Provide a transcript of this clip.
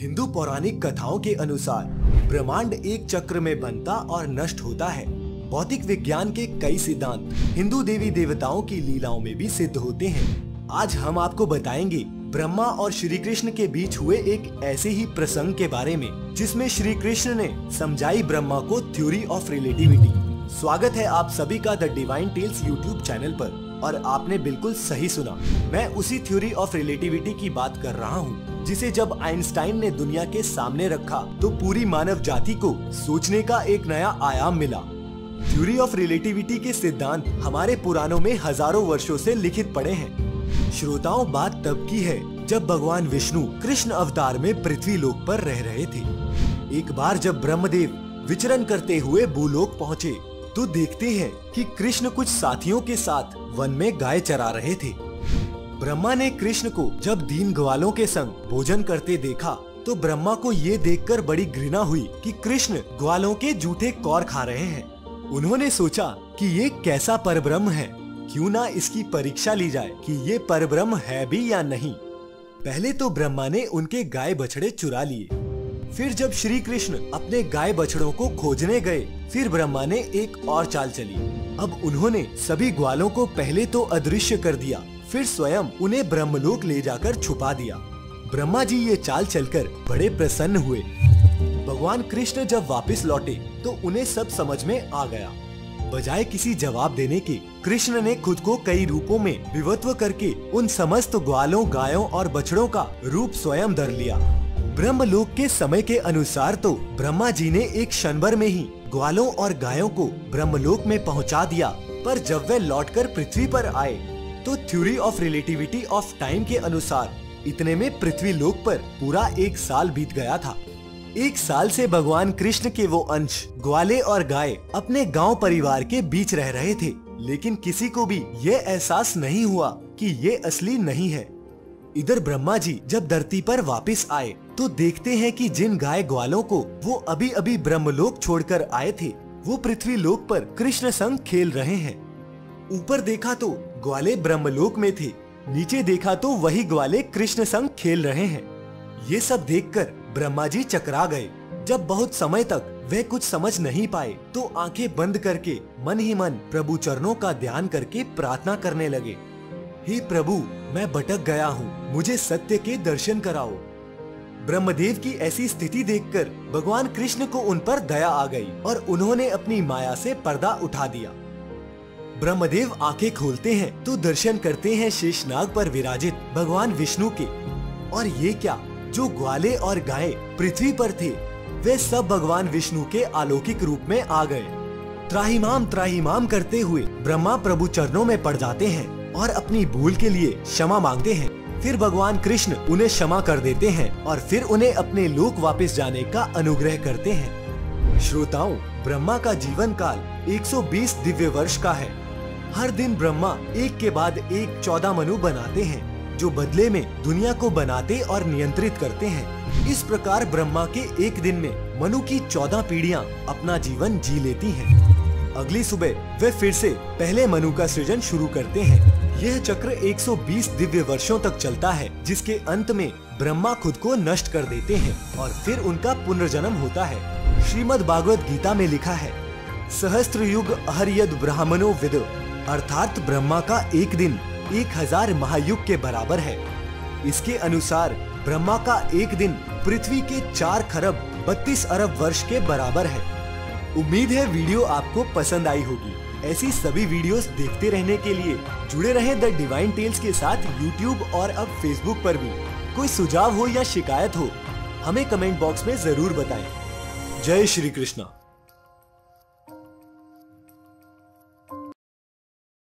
हिंदू पौराणिक कथाओं के अनुसार ब्रह्मांड एक चक्र में बनता और नष्ट होता है। भौतिक विज्ञान के कई सिद्धांत हिंदू देवी देवताओं की लीलाओं में भी सिद्ध होते हैं। आज हम आपको बताएंगे ब्रह्मा और श्री कृष्ण के बीच हुए एक ऐसे ही प्रसंग के बारे में, जिसमें श्री कृष्ण ने समझाई ब्रह्मा को थ्योरी ऑफ रिलेटिविटी। स्वागत है आप सभी का the divine tales YouTube channel पर, और आपने बिल्कुल सही सुना, मैं उसी थ्योरी ऑफ रिलेटिविटी की बात कर रहा हूँ जिसे जब आइंस्टाइन ने दुनिया के सामने रखा तो पूरी मानव जाति को सोचने का एक नया आयाम मिला। थ्योरी ऑफ रिलेटिविटी के सिद्धांत हमारे पुराणों में हजारों वर्षों से लिखित पड़े हैं। श्रोताओं, बात तब की है जब भगवान विष्णु कृष्ण अवतार में पृथ्वी लोक पर रह रहे थे। एक बार जब ब्रह्मदेव विचरण करते हुए भूलोक पहुँचे तो देखते हैं कि कृष्ण कुछ साथियों के साथ वन में गाय चरा रहे थे। ब्रह्मा ने कृष्ण को जब दीन ग्वालों के संग भोजन करते देखा तो ब्रह्मा को ये देखकर बड़ी घृणा हुई कि कृष्ण ग्वालों के जूठे कौर खा रहे हैं। उन्होंने सोचा कि ये कैसा परब्रह्म है, क्यों ना इसकी परीक्षा ली जाए कि ये परब्रह्म है भी या नहीं। पहले तो ब्रह्मा ने उनके गाय बछड़े चुरा लिए। फिर जब श्री कृष्ण अपने गाय बछड़ों को खोजने गए, फिर ब्रह्मा ने एक और चाल चली। अब उन्होंने सभी ग्वालों को पहले तो अदृश्य कर दिया, फिर स्वयं उन्हें ब्रह्मलोक ले जाकर छुपा दिया। ब्रह्मा जी ये चाल चलकर बड़े प्रसन्न हुए। भगवान कृष्ण जब वापस लौटे तो उन्हें सब समझ में आ गया। बजाय किसी जवाब देने के, कृष्ण ने खुद को कई रूपों में विवत्व करके उन समस्त ग्वालों, गायों और बछड़ों का रूप स्वयं धर लिया। ब्रह्मलोक के समय के अनुसार तो ब्रह्मा जी ने एक क्षणभर में ही ग्वालों और गायों को ब्रह्मलोक में पहुंचा दिया, पर जब वे लौटकर पृथ्वी पर आए तो theory of relativity of time के अनुसार इतने में पृथ्वी लोक पर पूरा 1 साल बीत गया था। 1 साल से भगवान कृष्ण के वो अंश, ग्वाले और गाय अपने गाँव परिवार के बीच रह रहे थे, लेकिन किसी को भी ये एहसास नहीं हुआ कि ये असली नहीं है। इधर ब्रह्मा जी जब धरती पर वापस आए तो देखते हैं कि जिन गाय ग्वालों को वो अभी अभी ब्रह्मलोक छोड़कर आए थे, वो पृथ्वी लोक पर कृष्ण संग खेल रहे हैं। ऊपर देखा तो ग्वाले ब्रह्मलोक में थे, नीचे देखा तो वही ग्वाले कृष्ण संग खेल रहे हैं। ये सब देखकर ब्रह्मा जी चकरा गए। जब बहुत समय तक वे कुछ समझ नहीं पाए तो आंखें बंद करके मन ही मन प्रभु चरणों का ध्यान करके प्रार्थना करने लगे। हे प्रभु, मैं भटक गया हूँ, मुझे सत्य के दर्शन कराओ। ब्रह्मदेव की ऐसी स्थिति देखकर भगवान कृष्ण को उन पर दया आ गई और उन्होंने अपनी माया से पर्दा उठा दिया। ब्रह्मदेव आंखें खोलते हैं तो दर्शन करते हैं शेषनाग पर विराजित भगवान विष्णु के। और ये क्या, जो ग्वाले और गाय पृथ्वी पर थे वे सब भगवान विष्णु के अलौकिक रूप में आ गए। त्राहिमाम त्राहिमाम करते हुए ब्रह्मा प्रभु चरणों में पड़ जाते हैं और अपनी भूल के लिए क्षमा मांगते हैं। फिर भगवान कृष्ण उन्हें क्षमा कर देते हैं और फिर उन्हें अपने लोक वापस जाने का अनुग्रह करते हैं। श्रोताओं, ब्रह्मा का जीवन काल 120 दिव्य वर्ष का है। हर दिन ब्रह्मा एक के बाद एक 14 मनु बनाते हैं, जो बदले में दुनिया को बनाते और नियंत्रित करते हैं। इस प्रकार ब्रह्मा के एक दिन में मनु की 14 पीढ़ियाँ अपना जीवन जी लेती है। अगली सुबह वे फिर से पहले मनु का सृजन शुरू करते हैं। यह चक्र 120 दिव्य वर्षों तक चलता है, जिसके अंत में ब्रह्मा खुद को नष्ट कर देते हैं और फिर उनका पुनर्जन्म होता है। श्रीमद भागवत गीता में लिखा है, सहस्त्र युग अहर्यद ब्राह्मणो विद, अर्थात ब्रह्मा का एक दिन 1000 महायुग के बराबर है। इसके अनुसार ब्रह्मा का एक दिन पृथ्वी के 4 खरब 32 अरब वर्ष के बराबर है। उम्मीद है वीडियो आपको पसंद आई होगी। ऐसी सभी वीडियोस देखते रहने के लिए जुड़े रहें द डिवाइन टेल्स के साथ यूट्यूब और अब फेसबुक पर भी। कोई सुझाव हो या शिकायत हो, हमें कमेंट बॉक्स में जरूर बताएं। जय श्री कृष्णा।